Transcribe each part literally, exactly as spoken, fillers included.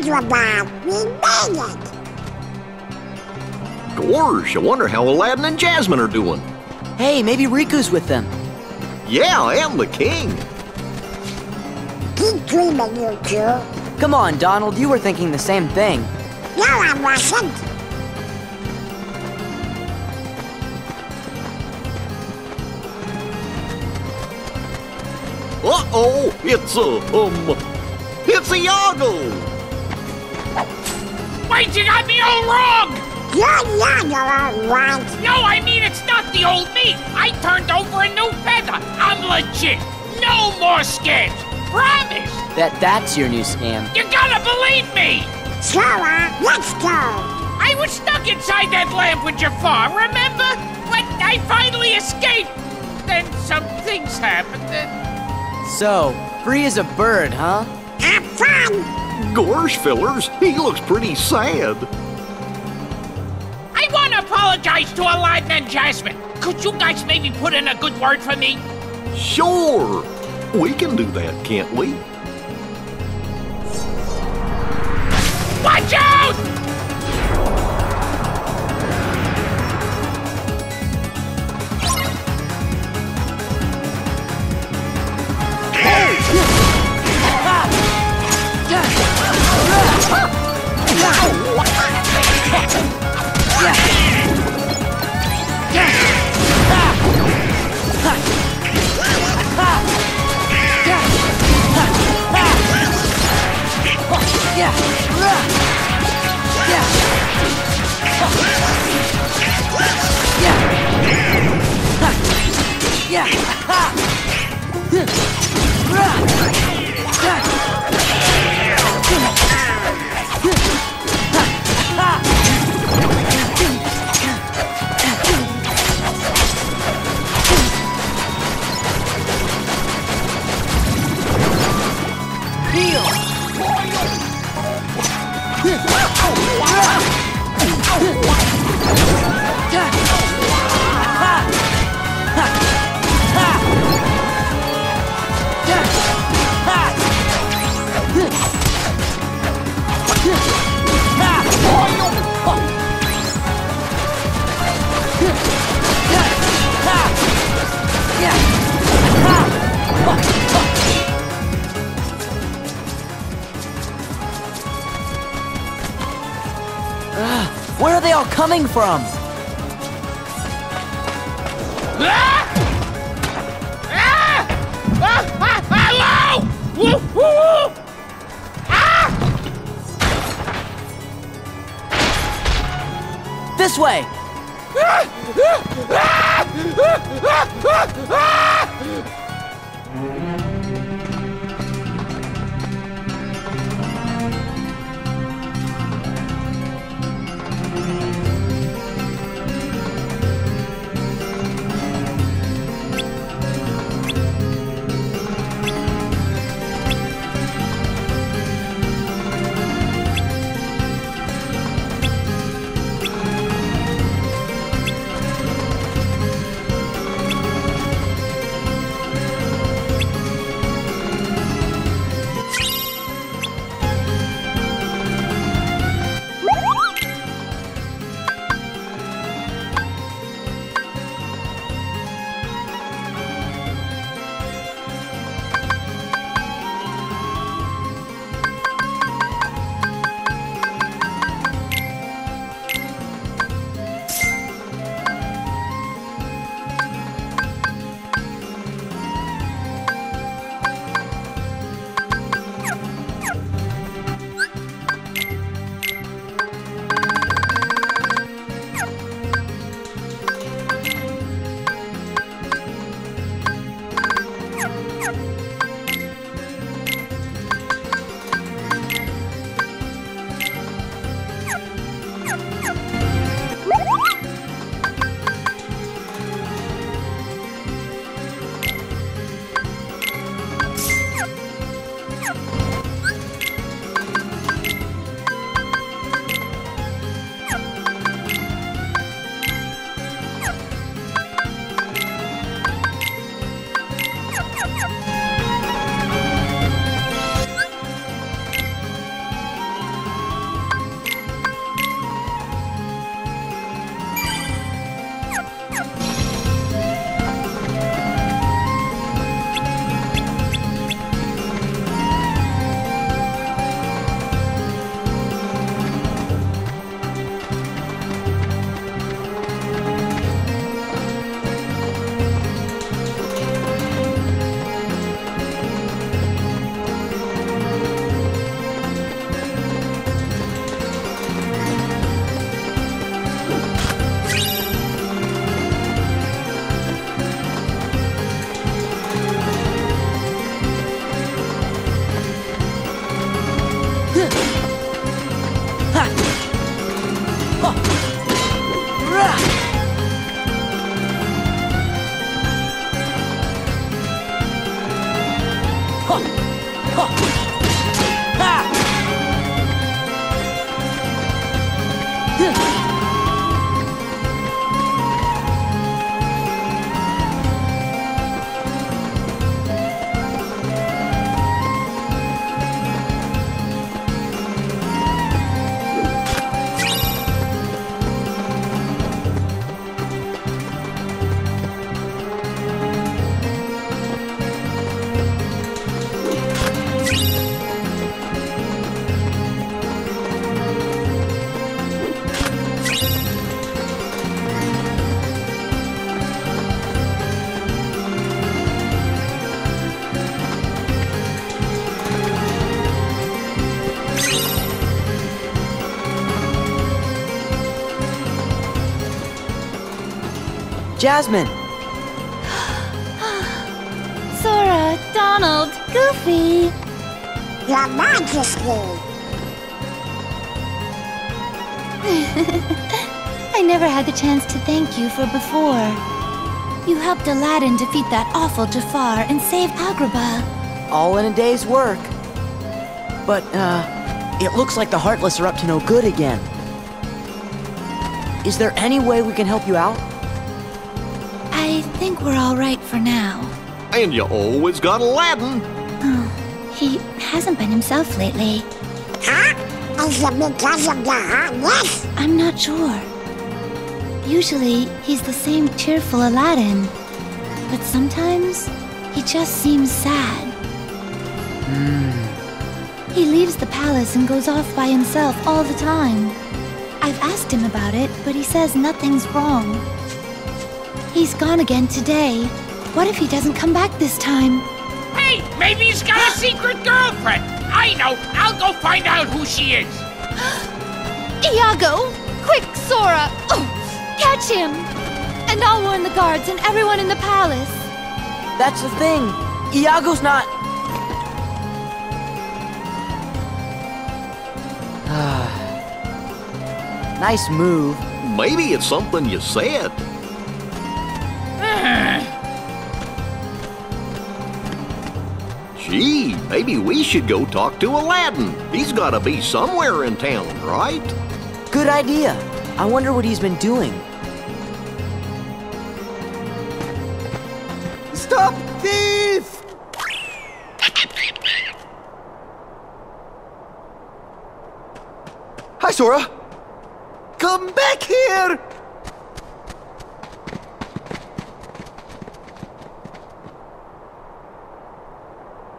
Agrabah, we made it! Gorge, I wonder how Aladdin and Jasmine are doing. Hey, maybe Riku's with them. Yeah, and the king. Keep dreaming, you two. Come on, Donald, you were thinking the same thing. No, I wasn't. Uh-oh, it's a, um, it's Iago! Wait, you got me all wrong! You're Iago, all right. No, I mean it's not the old me. I turned over a new feather. I'm legit. No more scams. Promise. That that's your new scam. You gotta believe me. Sora, let's go. I was stuck inside that lamp with Jafar, remember? When I finally escaped. Then some things happened and... So, free as a bird, huh? Have fun! Gorsh, fillers, he looks pretty sad. I want to apologize to Aladdin and Jasmine. Could you guys maybe put in a good word for me? Sure! We can do that, can't we? Watch out! Where are they all coming from? Ah! Ah! Ah! Ah! Hello! Woo! Woo! Woo! Ah! This way! Ah! Ah! Ah! Ah! Ah! Ah! Jasmine! Sora, Donald, Goofy! Your Majesty! I never had the chance to thank you for before. You helped Aladdin defeat that awful Jafar and save Agrabah. All in a day's work. But, uh, it looks like the Heartless are up to no good again. Is there any way we can help you out? I think we're all right for now. And you always got Aladdin. Oh, he hasn't been himself lately. Huh? Is it because of the Heartless? I'm not sure. Usually, he's the same cheerful Aladdin. But sometimes, he just seems sad. Mm. He leaves the palace and goes off by himself all the time. I've asked him about it, but he says nothing's wrong. He's gone again today. What if he doesn't come back this time? Hey, maybe he's got a secret girlfriend! I know! I'll go find out who she is! Iago! Quick, Sora! Oh, catch him! And I'll warn the guards and everyone in the palace. That's the thing. Iago's not... Ah... Nice move. Maybe it's something you said. Gee, maybe we should go talk to Aladdin. He's got to be somewhere in town, right? Good idea. I wonder what he's been doing. Stop thief! Hi, Sora. Come back here!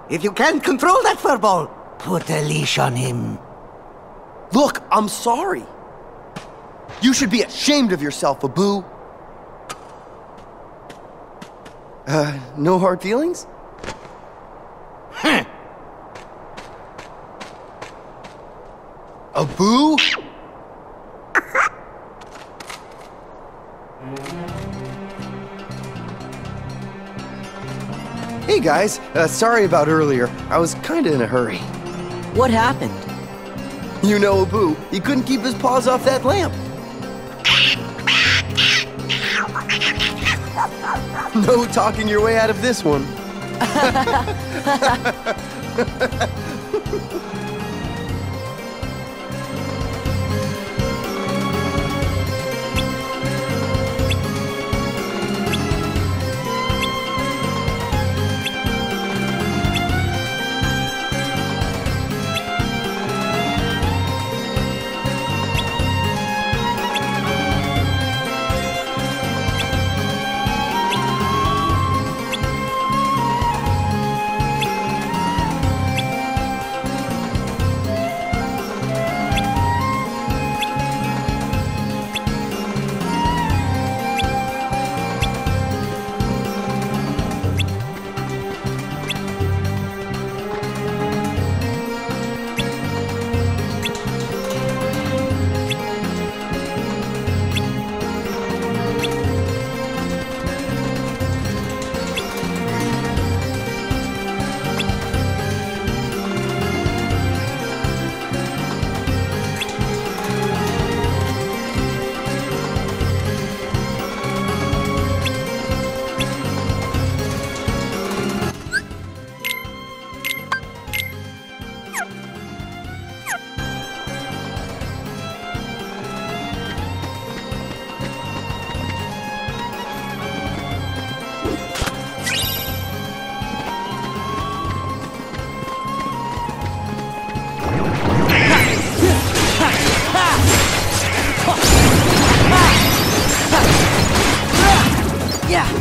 If you can't control that furball, put a leash on him. Look, I'm sorry. You should be ashamed of yourself, Abu. Uh, no hard feelings? Huh. Abu? Hey guys, uh, sorry about earlier. I was kinda in a hurry. What happened? You know Abu, he couldn't keep his paws off that lamp. No talking your way out of this one. Yeah.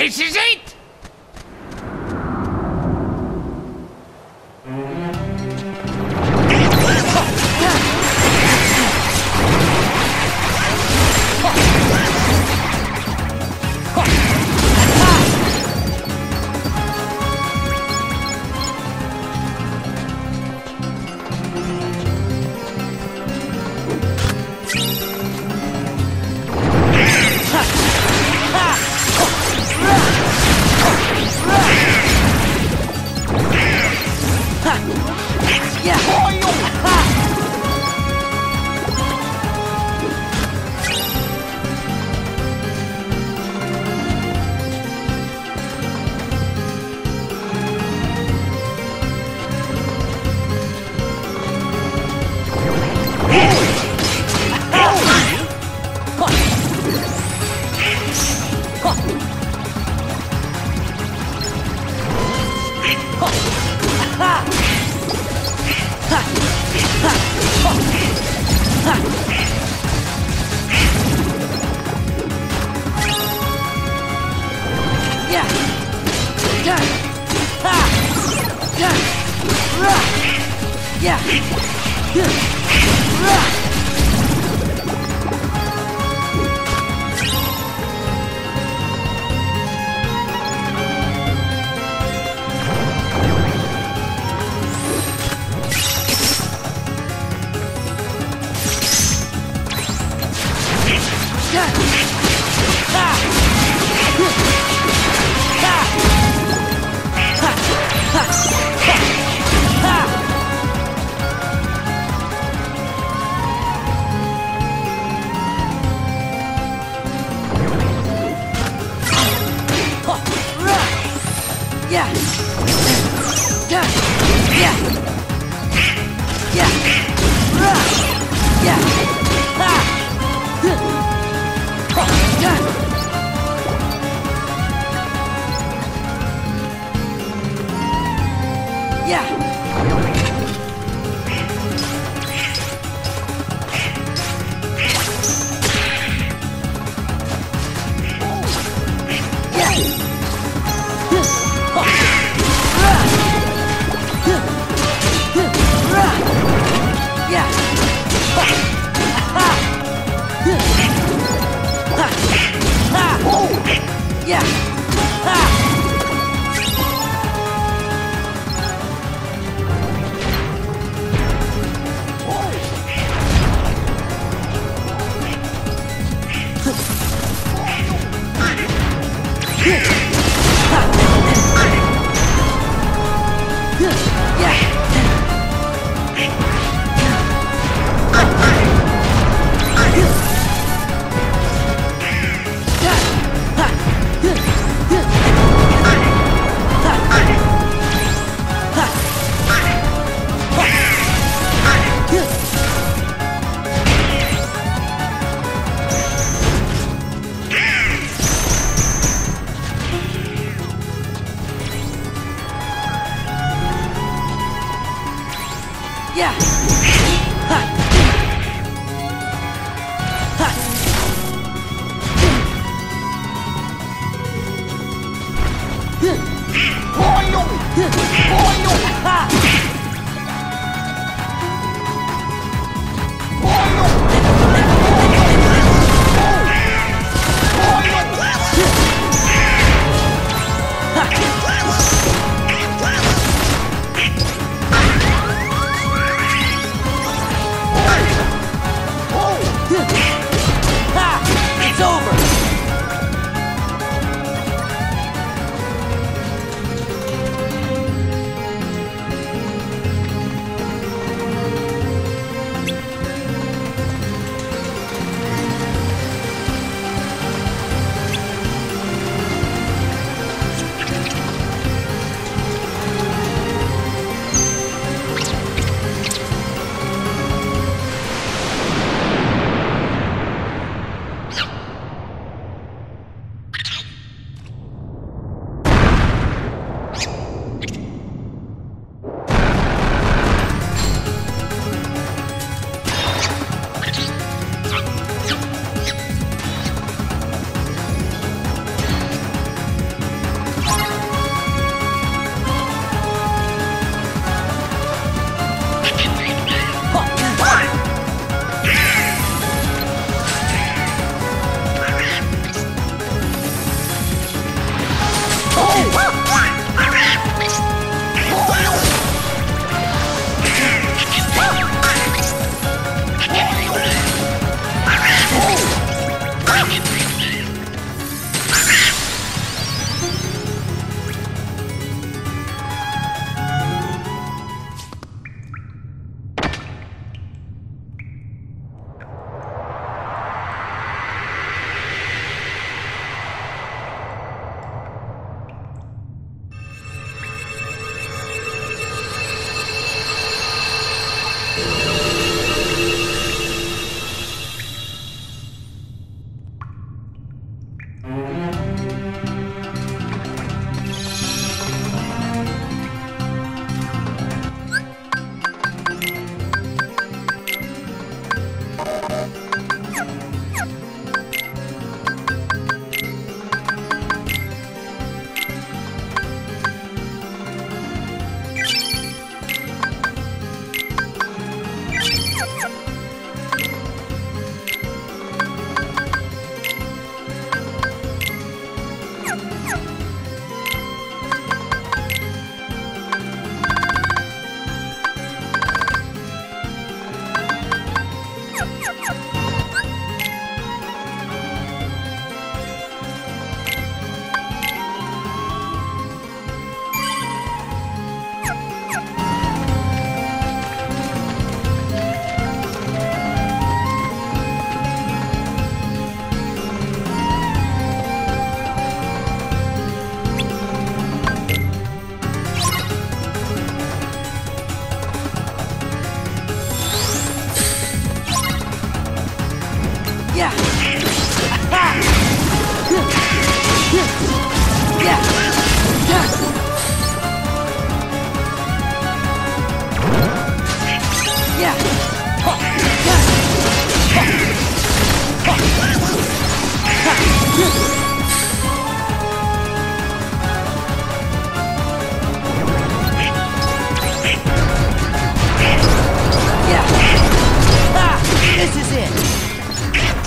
This is it!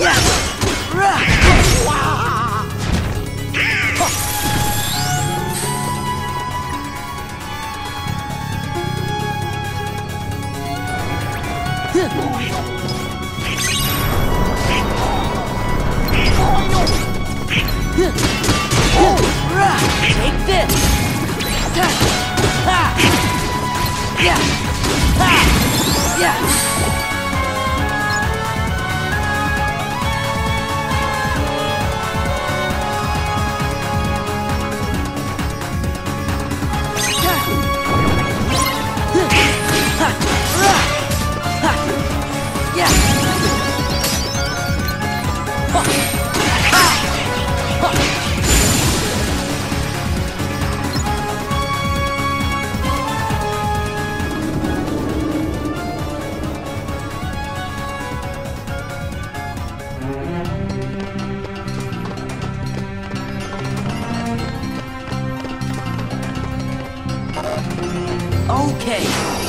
Take this. Yeah. Yeah. Okay.